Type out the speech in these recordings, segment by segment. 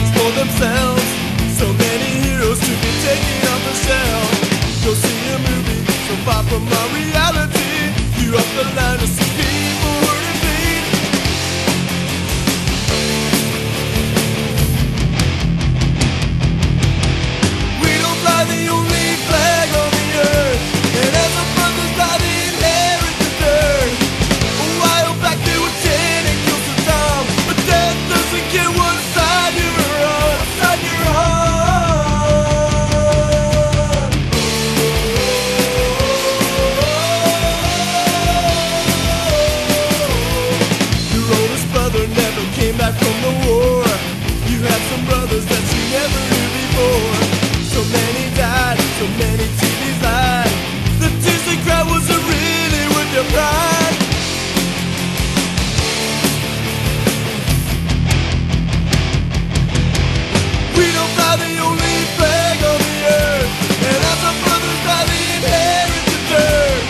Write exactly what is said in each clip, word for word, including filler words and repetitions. mistakes for themselves. So many heroes to be taking off the shelf. Go see a movie so far from our reality. You're up the line to see people hurt and bleed. We don't fly the only flag on the earth, and as a brother's by the inherited dirt. A wild black dude with ten and kills Saddam, but death doesn't care what side you're on. What side you're on. From the war, you had some brothers that you never knew before. So many died, so many T Vs lied. The Disney crowd wasn't really with your pride. We don't fly the only flag on the earth, and as our brothers by the inherited dirt.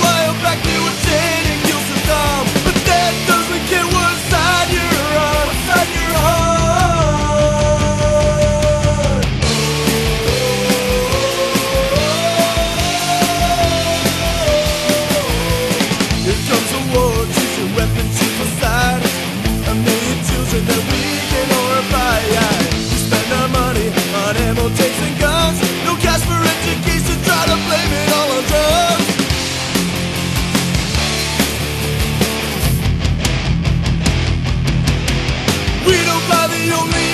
Wild black dude with ten and kills Saddam, but that doesn't care what side you're. We don't buy the only